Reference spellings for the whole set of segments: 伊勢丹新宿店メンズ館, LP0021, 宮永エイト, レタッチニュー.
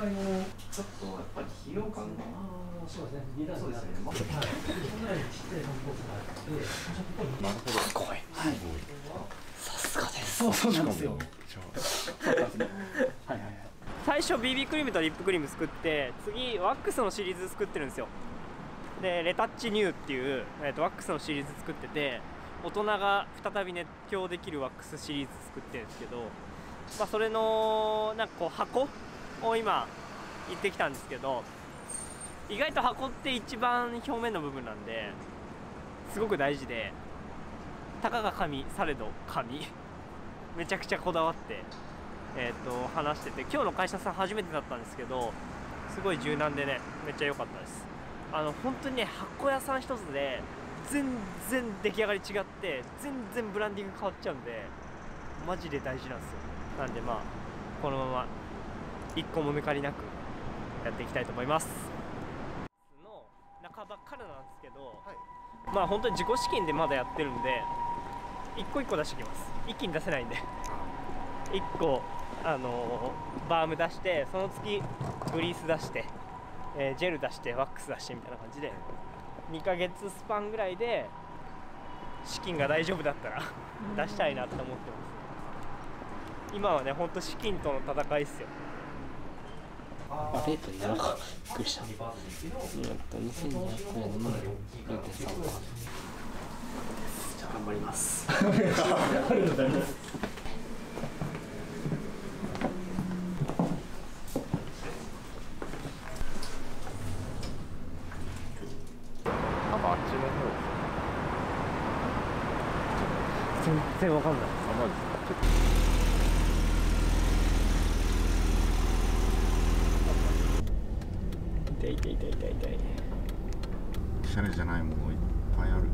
会もちょっとやっぱり費用感が、そうですね、2段そうですね、まあ、はい、なりして、なるほど、すごい、はい、さすがです、そうなんですよ、はいはいはい。最初 BB クリームとリップクリーム作って、次ワックスのシリーズ作ってるんですよ。でレタッチニューっていう、ワックスのシリーズ作ってて、大人が再び熱狂できるワックスシリーズ作ってるんですけど、まあ、それのなんかこう箱を今行ってきたんですけど、意外と箱って一番表面の部分なんですごく大事で、たかが紙されど紙めちゃくちゃこだわって。話してて、今日の会社さん初めてだったんですけど、すごい柔軟でね、めっちゃ良かったです。本当にね、箱屋さん一つで全然出来上がり違って、全然ブランディング変わっちゃうんで、マジで大事なんですよ。なんでまあこのまま一個も抜かりなくやっていきたいと思います。の半ばからなんですけど、はい、まあ本当に自己資金でまだやってるんで、一個一個出してきます。一気に出せないんで1個バーム出して、その次グリース出して、ジェル出してワックス出してみたいな感じで、2ヶ月スパンぐらいで資金が大丈夫だったら出したいなって思ってます。今はね、ほんと資金との戦いっすよ。あれとなんかびっくりした。2200円の 0.3 か。じゃあ頑張ります。ありがとうございます。全然わかんない。痛い痛い痛い痛い痛い。おしゃれじゃないものいっぱいあるな。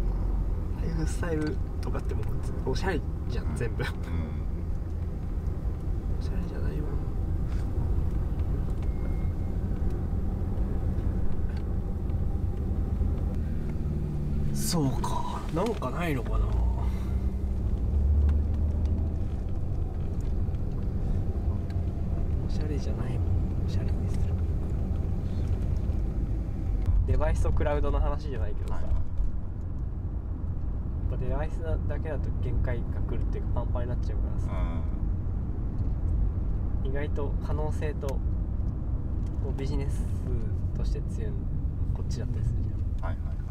ライフスタイルとかってもうおしゃれじゃん、全部。うん、おしゃれじゃないよ。そうか、なんかないのかな。じゃないもん、おしゃれにする。デバイスとクラウドの話じゃないけどさ、はい、やっぱデバイスだけだと限界が来るっていうか、パンパンになっちゃうからさ、意外と可能性とビジネスとして強いのこっちだったりするじゃん。はいはいはいはい。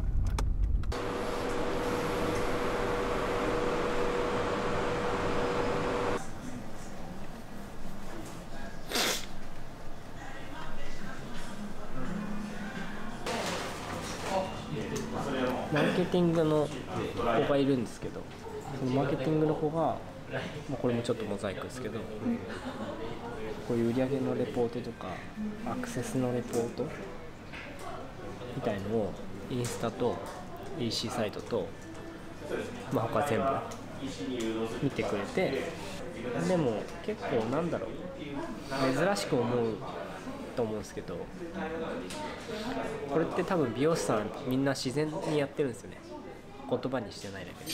マーケティングの子がいるんですけど、そのマーケティングの子が、まあ、これもちょっとモザイクですけど、こういう売り上げのレポートとかアクセスのレポートみたいのをインスタと EC サイトと、まあ、他全部見てくれて、でも結構なんだろう、珍しく思うと思うんですけど、これって多分美容師さんみんな自然にやってるんですよね。言葉にしてないだけで。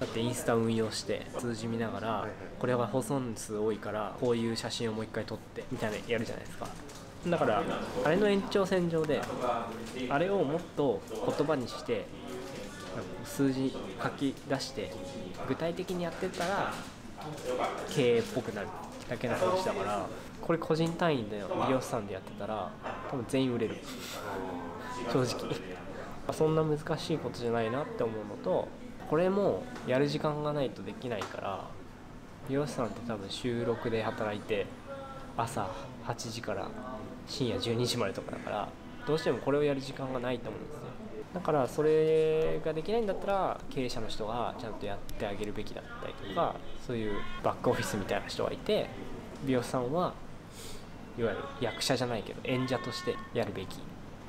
だってインスタ運用して数字見ながら、これは保存数多いからこういう写真をもう一回撮ってみたいなやるじゃないですか。だからあれの延長線上で、あれをもっと言葉にして数字書き出して具体的にやってったら経営っぽくなるだけの話だから、これ個人単位で美容師さんでやってたら多分全員売れる正直そんな難しいことじゃないなって思うのと、これもやる時間がないとできないから、美容師さんって多分週6で働いて朝8時から深夜12時までとかだから、どうしてもこれをやる時間がないと思うんですね。だからそれができないんだったら、経営者の人がちゃんとやってあげるべきだったりとか、そういうバックオフィスみたいな人がいて、美容師さんはいわゆる役者じゃないけど演者としてやるべき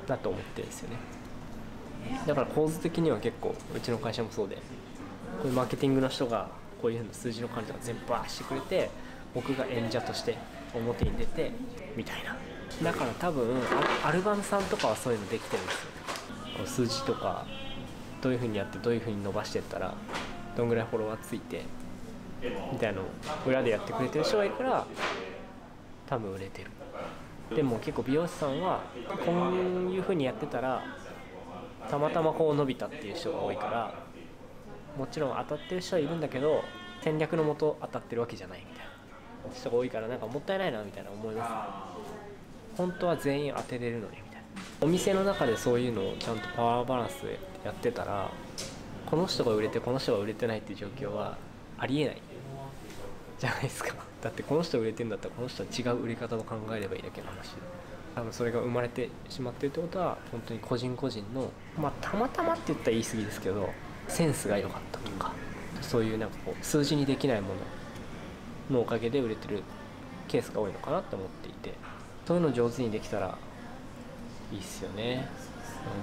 だと思ってるんですよね。だから構図的には結構うちの会社もそうで、こういうマーケティングの人がこういうふうな数字の管理とか全部バーしてくれて、僕が演者として表に出てみたいな。だから多分アルバムさんとかはそういうのできてるんですよ。こう数字とかどういうふうにやって、どういうふうに伸ばしてったらどんぐらいフォロワーついてみたいなのを裏でやってくれてる人がいるから、多分売れてる。でも結構美容師さんはこういう風にやってたらたまたまこう伸びたっていう人が多いから、もちろん当たってる人はいるんだけど戦略のもと当たってるわけじゃないみたいな人が多いから、なんかもったいないなみたいな思います。本当は全員当てれるのにみたいな。お店の中でそういうのをちゃんとパワーバランスでやってたら、この人が売れてこの人が売れてないっていう状況はありえないじゃないですか。だってこの人売れてんだったらこの人は違う売り方を考えればいいだけの話。多分それが生まれてしまってるってことは、本当に個人個人の、まあたまたまって言ったら言い過ぎですけど、センスが良かったとか、そういうなんかこう数字にできないもののおかげで売れてるケースが多いのかなと思っていて、そういうの上手にできたらいいっすよね。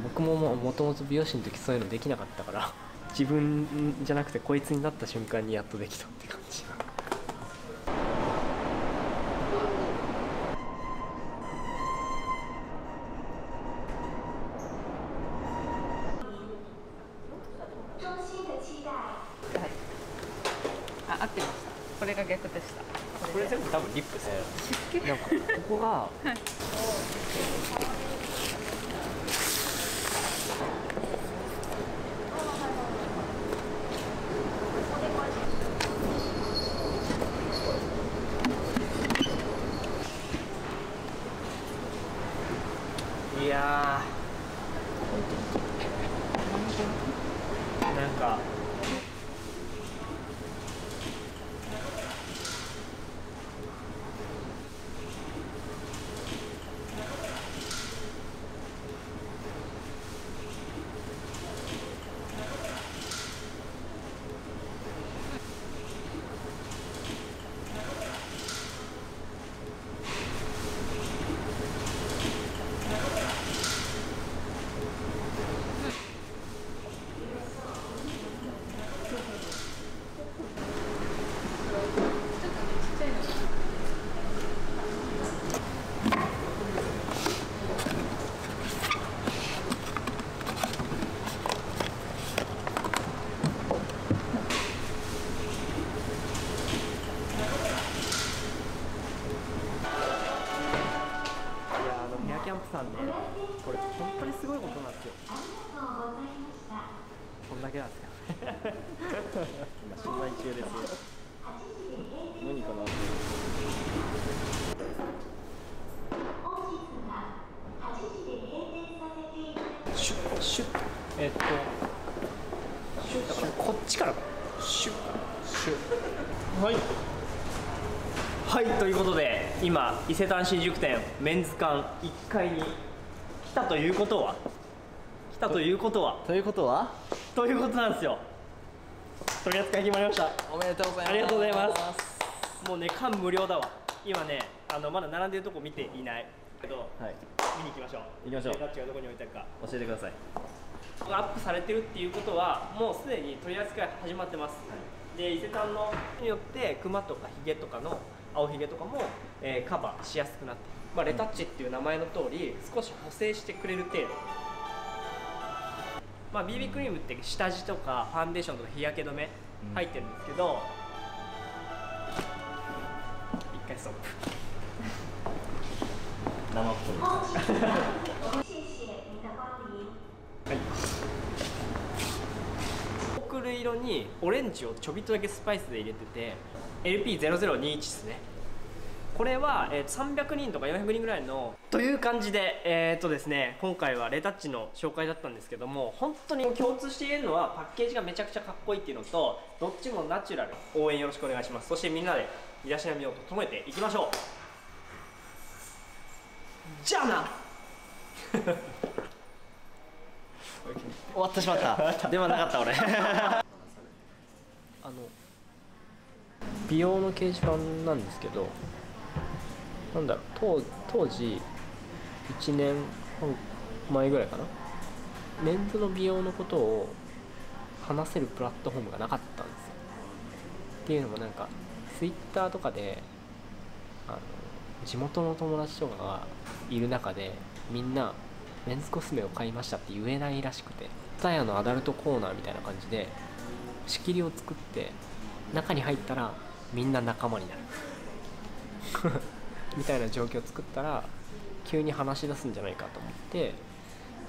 僕ももともと美容師の時そういうのできなかったから、自分じゃなくてこいつになった瞬間にやっとできたって感じ。合ってました。これが逆でした。これ全部多分リップですね。なんかここが、はい、いやー、なんか。これ本当にすごいことなんですよ。こんだけなんですよ。今取材中です。何かな。シュッシュッシュッだからこっちからシュッシュッ、はいはい、ということで今伊勢丹新宿店メンズ館1階に来たということはということなんですよ。取り扱い決まりました。おめでとうございます。ありがとうございます。もうね、感無量だわ。今ね、まだ並んでるとこ見ていないけど、はい、見に行きましょう。タッチがどこに置いてあるか教えてください。アップされてるっていうことはもうすでに取り扱い始まってます、はい、で伊勢丹のによってクマとかヒゲとかの青ひげとかも、カバーしやすくなって、まあ、レタッチっていう名前の通り少し補正してくれる程度、まあ、BB クリームって下地とかファンデーションとか日焼け止め入ってるんですけど、一回ストップ生っぽいはい、オークル色にオレンジをちょびっとだけスパイスで入れてて、LP0021 ですね。これは300人とか400人ぐらいのという感じで、ですね、今回はレタッチの紹介だったんですけども、本当に共通しているのはパッケージがめちゃくちゃかっこいいっていうのと、どっちもナチュラル、応援よろしくお願いします。そしてみんなで身だしなみを整えていきましょう。じゃあな終わってしまったではなかった俺美容の掲示板なんですけど、なんだろう、当時1年半前ぐらいかな、メンズの美容のことを話せるプラットフォームがなかったんですよ。っていうのもなんかツイッターとかで地元の友達とかがいる中で、みんなメンズコスメを買いましたって言えないらしくて、タヤのアダルトコーナーみたいな感じで仕切りを作って、中に入ったらみんな仲間になるみたいな状況を作ったら急に話し出すんじゃないかと思って、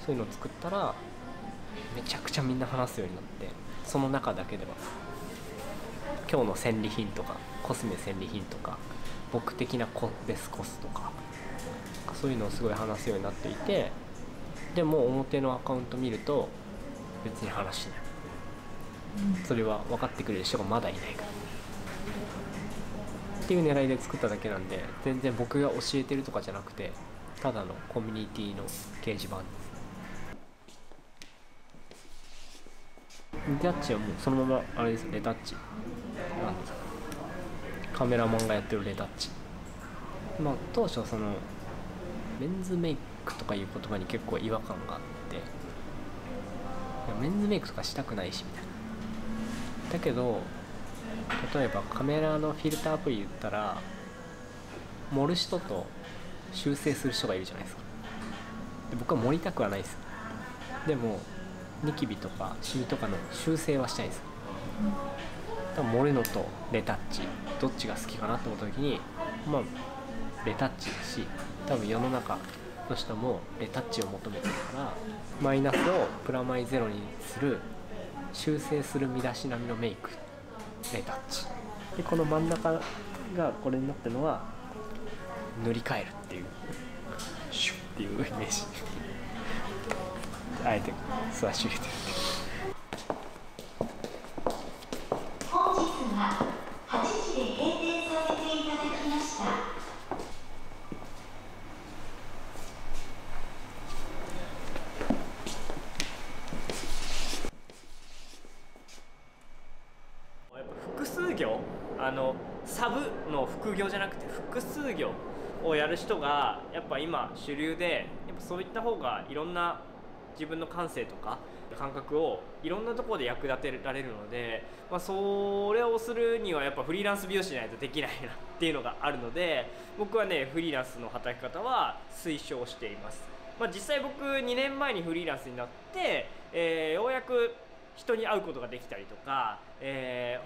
そういうのを作ったらめちゃくちゃみんな話すようになって、その中だけでは今日の戦利品とかコスメ戦利品とか僕的なベスコスとかそういうのをすごい話すようになっていて、でも表のアカウント見ると別に話しない、それは分かってくれる人がまだいないからっていう狙いで作っただけなんで、全然僕が教えてるとかじゃなくてただのコミュニティの掲示板です。リタッチはもうそのままあれですよ、レタッチなんです。カメラマンがやってるレタッチ。まあ当初そのメンズメイクとかいう言葉に結構違和感があって、いやメンズメイクとかしたくないしみたいな。だけど例えばカメラのフィルターアプリ言ったら盛る人と修正する人がいるじゃないですか。で僕は盛りたくはないです。でもニキビとかシミとかの修正はしたいんです。だから盛るのとレタッチどっちが好きかなって思った時に、まあレタッチだし、多分世の中の人もレタッチを求めてるからマイナスをプラマイゼロにする、修正する身だしなみのメイクレタッチで、この真ん中がこれになったのは塗り替えるっていうシュッっていうイメージあえて素足入れてるって本日は8時で閉店させていただきました。やっぱ複数業、サブの副業じゃなくて複数業をやる人がやっぱ今主流で、やっぱそういった方がいろんな自分の感性とか感覚をいろんなところで役立てられるので、まあ、それをするにはやっぱフリーランス美容師じゃないとできないなっていうのがあるので、僕はねフリーランスの働き方は推奨しています。まあ、実際僕2年前にフリーランスになって、ようやく人に会うことができたりとか、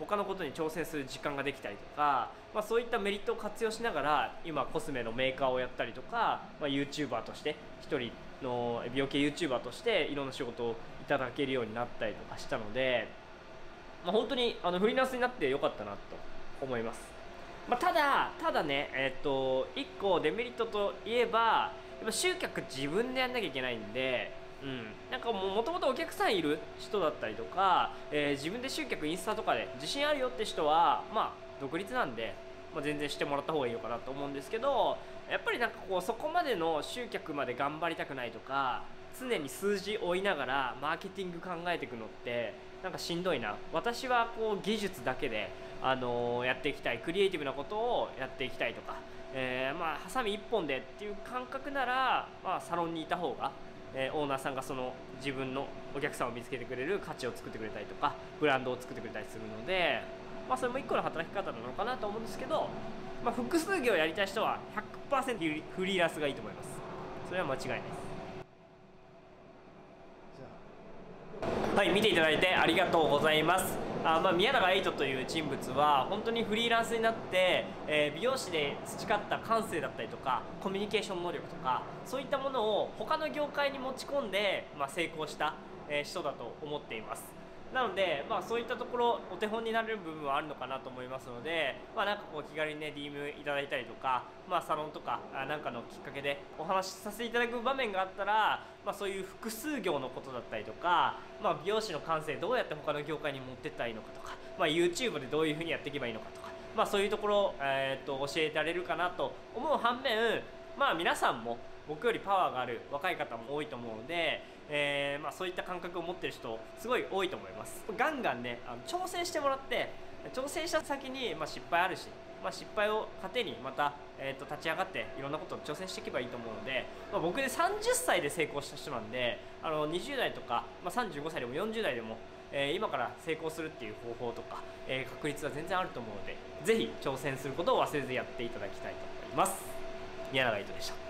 他のことに挑戦する時間ができたりとか、まあ、そういったメリットを活用しながら今コスメのメーカーをやったりとか、まあ、YouTuber として一人の美容系 YouTuber としていろんな仕事をいただけるようになったりとかしたので、まあ、本当にフリーランスになってよかったなと思います。まあ、ただね、1個デメリットといえばやっぱ集客自分でやんなきゃいけないんで、なんかもともとお客さんいる人だったりとか、自分で集客インスタとかで自信あるよって人はまあ独立なんで、まあ、全然してもらった方がいいのかなと思うんですけど、やっぱりなんかこうそこまでの集客まで頑張りたくないとか、常に数字追いながらマーケティング考えていくのってなんかしんどいな。私はこう技術だけで、やっていきたい、クリエイティブなことをやっていきたいとか、まあハサミ1本でっていう感覚なら、まあ、サロンにいた方がオーナーさんがその自分のお客さんを見つけてくれる価値を作ってくれたりとかブランドを作ってくれたりするので、まあ、それも一個の働き方なのかなと思うんですけど、まあ、複数業やりたい人は 100% フリーランスがいいと思います。それは間違いないです。はい、見ていただいてありがとうございます。まあ、宮永エイトという人物は本当にフリーランスになって、美容師で培った感性だったりとかコミュニケーション能力とかそういったものを他の業界に持ち込んで、まあ、成功した、人だと思っています。なので、まあ、そういったところお手本になれる部分はあるのかなと思いますので、まあ、なんかこう気軽にね DM いただいたりとか、まあ、サロンとかなんかのきっかけでお話しさせていただく場面があったら、まあ、そういう複数業のことだったりとか、まあ、美容師の感性どうやって他の業界に持ってったらいいのかとか、まあ、YouTube でどういうふうにやっていけばいいのかとか、まあ、そういうところを、教えられるかなと思う反面、まあ、皆さんも僕よりパワーがある若い方も多いと思うので、まあ、そういった感覚を持ってる人すごい多いと思います。ガンガンね挑戦してもらって、挑戦した先に、まあ、失敗あるし、まあ、失敗を糧にまた、立ち上がっていろんなことを挑戦していけばいいと思うので、まあ、僕で30歳で成功した人なんで20代とか、まあ、35歳でも40代でも、今から成功するっていう方法とか、確率は全然あると思うので、是非挑戦することを忘れずやっていただきたいと思います。宮永エイトでした。